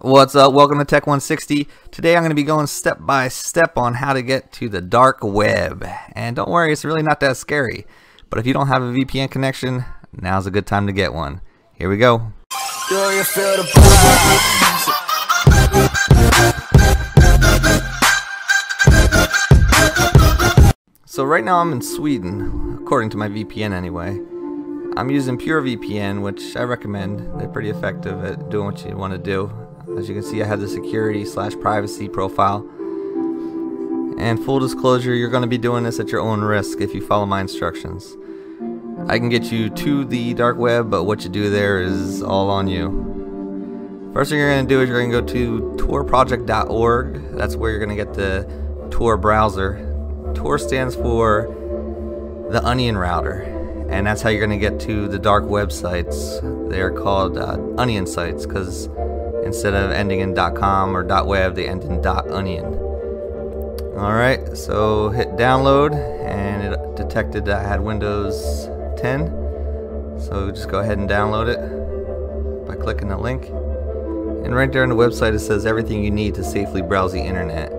What's up? Welcome to Tech 160. Today I'm going to be going step by step on how to get to the dark web. And don't worry, it's really not that scary. But if you don't have a VPN connection, now's a good time to get one. Here we go. So right now I'm in Sweden, according to my VPN anyway. I'm using PureVPN, which I recommend. They're pretty effective at doing what you want to do. As you can see, I have the security/privacy profile. And full disclosure, you're going to be doing this at your own risk if you follow my instructions. I can get you to the dark web, but what you do there is all on you. First thing you're going to do is you're going to go to torproject.org. That's where you're going to get the Tor browser. Tor stands for the Onion Router. And that's how you're going to get to the dark web sites. They're called onion sites because instead of ending in .com or .web, they end in .onion. Alright, so hit download and it detected that I had Windows 10. So just go ahead and download it by clicking the link. And right there on the website it says everything you need to safely browse the internet.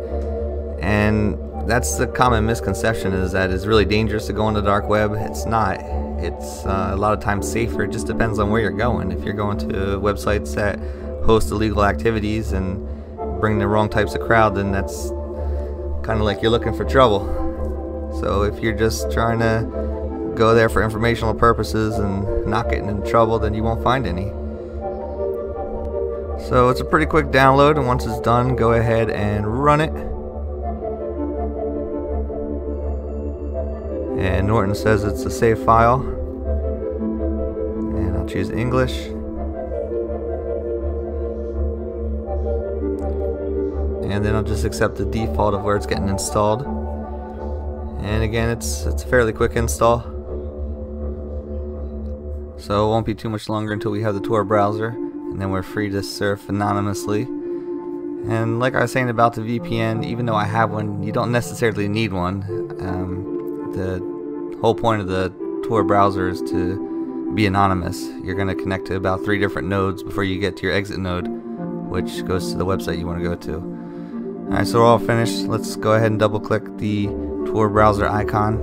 And that's the common misconception, is that it's really dangerous to go on the dark web. It's not. It's a lot of times safer. It just depends on where you're going. If you're going to websites that host illegal activities and bring the wrong types of crowd, then that's kind of like you're looking for trouble. So if you're just trying to go there for informational purposes and not getting in trouble, then you won't find any. So it's a pretty quick download, and once it's done, go ahead and run it. And Norton says it's a safe file, and I'll choose English, and then I'll just accept the default of where it's getting installed. And again, it's a fairly quick install, so it won't be too much longer until we have the Tor browser, and then we're free to surf anonymously. And like I was saying about the VPN, even though I have one, you don't necessarily need one. The whole point of the Tor browser is to be anonymous. You're going to connect to about 3 different nodes before you get to your exit node, which goes to the website you want to go to. Alright, so we're all finished. Let's go ahead and double click the Tor browser icon.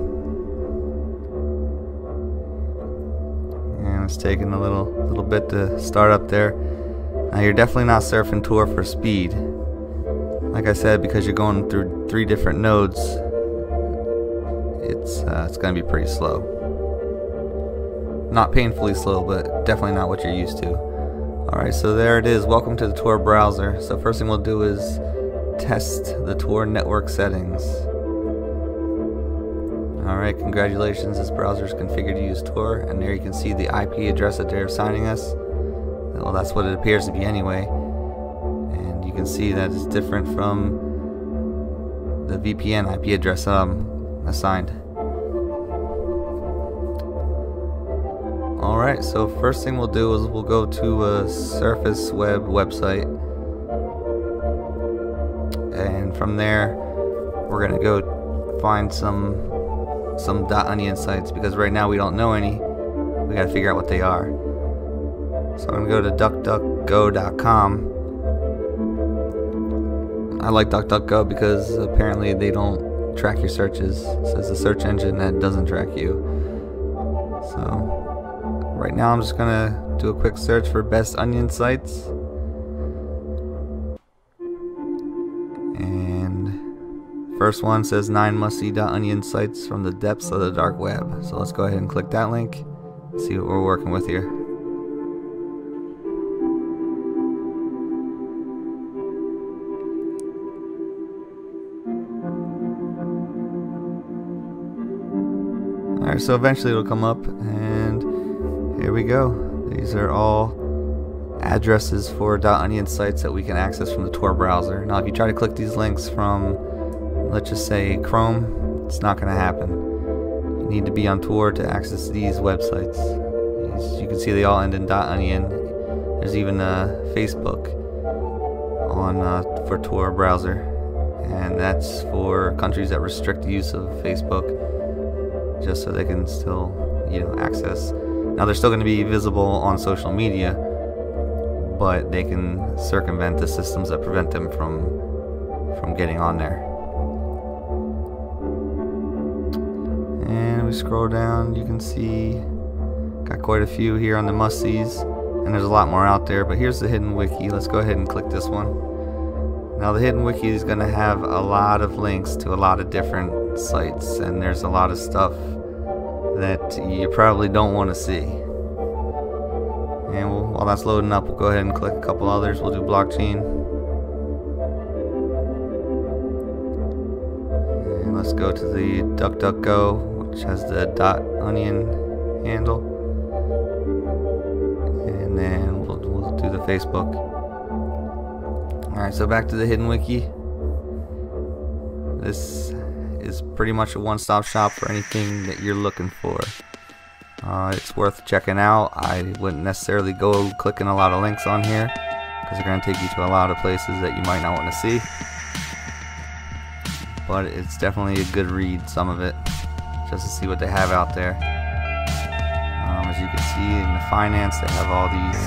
And it's taking a little bit to start up there. Now you're definitely not surfing Tor for speed. Like I said, because you're going through 3 different nodes, it's going to be pretty slow. Not painfully slow, but definitely not what you're used to. Alright, so there it is. Welcome to the Tor browser. So first thing we'll do is test the Tor network settings. Alright, congratulations. This browser is configured to use Tor, and there you can see the IP address that they're assigning us. Well, that's what it appears to be anyway. And you can see that it's different from the VPN IP address assigned. Alright, so first thing we'll do is we'll go to a Surface Web website, and from there we're gonna go find some .onion sites, because right now we don't know any. We gotta figure out what they are. So I'm gonna go to DuckDuckGo.com. I like DuckDuckGo because apparently they don't track your searches, so it's a search engine that doesn't track you. So right now I'm just gonna do a quick search for best onion sites, and first one says 9 must-see.onion sites from the depths of the dark web. So let's go ahead and click that link, see what we're working with here. Alright, so eventually it'll come up, and here we go. These are all addresses for .onion sites that we can access from the Tor browser. Now if you try to click these links from, let's just say, Chrome, it's not going to happen. You need to be on Tor to access these websites. As you can see, they all end in .onion. There's even Facebook on for Tor browser, and that's for countries that restrict the use of Facebook, just so they can still, access. Now they're still going to be visible on social media, but they can circumvent the systems that prevent them from getting on there. And we scroll down, you can see got quite a few here on the must-sees, and there's a lot more out there, but here's the hidden wiki. Let's go ahead and click this one. Now the hidden wiki is going to have a lot of links to a lot of different sites, and there's a lot of stuff that you probably don't want to see. And while that's loading up, we'll go ahead and click a couple others. We'll do blockchain. And let's go to the DuckDuckGo, which has the .onion handle. And then we'll do the Facebook. Alright, so back to the hidden wiki. This is pretty much a one-stop shop for anything that you're looking for. It's worth checking out. I wouldn't necessarily go clicking a lot of links on here, because they're going to take you to a lot of places that you might not want to see. But it's definitely a good read, some of it, just to see what they have out there. As you can see in the finance, they have all these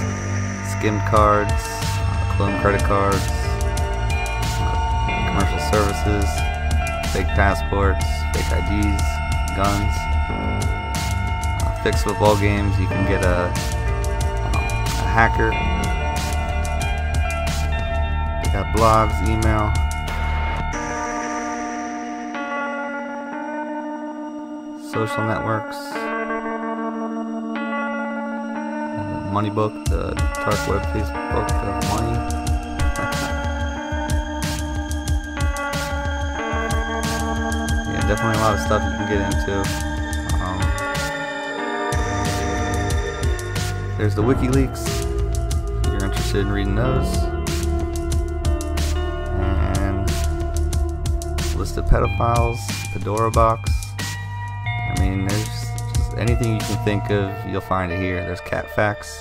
skimmed cards, clone credit cards, commercial services, fake passports, fake IDs, guns, fixed football games. You can get a hacker. They got blogs, email. Social networks. Money book, the dark web Facebook of money. Yeah, definitely a lot of stuff you can get into. There's the WikiLeaks, if you're interested in reading those. And list of pedophiles, Pandora box. I mean, there's just anything you can think of, you'll find it here. There's cat facts.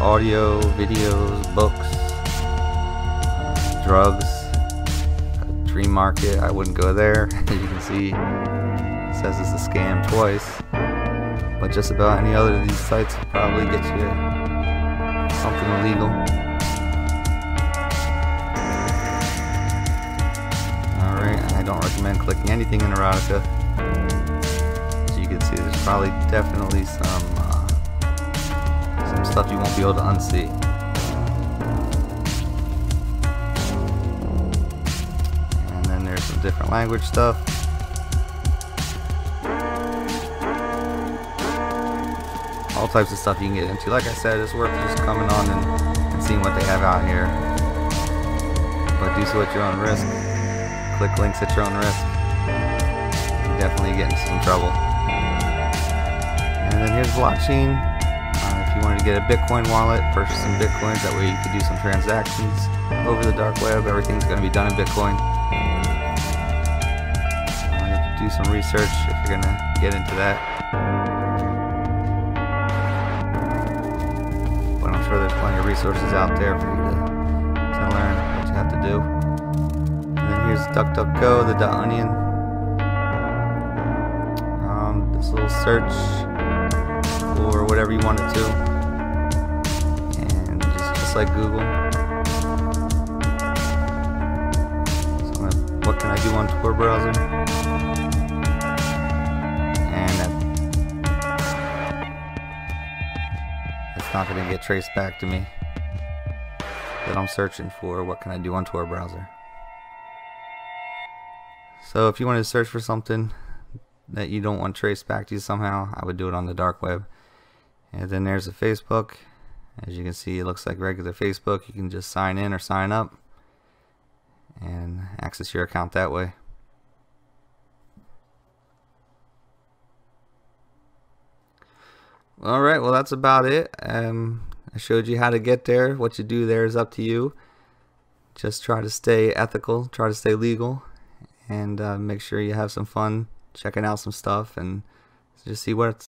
Audio, videos, books, drugs, dream market. I wouldn't go there, as you can see. Says it's a scam twice, but just about any other of these sites will probably get you something illegal. Alright, and I don't recommend clicking anything in erotica. As you can see, there's probably definitely some stuff you won't be able to unsee. And then there's some different language stuff. All types of stuff you can get into. Like I said, it's worth just coming on and seeing what they have out here. But do so at your own risk. Click links at your own risk. You definitely get into some trouble. And then here's blockchain. If you wanted to get a Bitcoin wallet, purchase some Bitcoins. That way you could do some transactions over the dark web. Everything's going to be done in Bitcoin. You have to do some research if you're going to get into that. There's plenty of resources out there for you to learn what you have to do. And then here's DuckDuckGo, the .onion. This little search or whatever you want it to. And just like Google. So what can I do on Tor browser? And that's not going to get traced back to me that I'm searching for. What can I do on Tor browser? So if you wanted to search for something that you don't want traced back to you somehow, I would do it on the dark web. And then there's the Facebook. As you can see, it looks like regular Facebook. You can just sign in or sign up and access your account that way. Alright, well that's about it. I showed you how to get there. What you do there is up to you. Just try to stay ethical, try to stay legal, and make sure you have some fun checking out some stuff and just see what's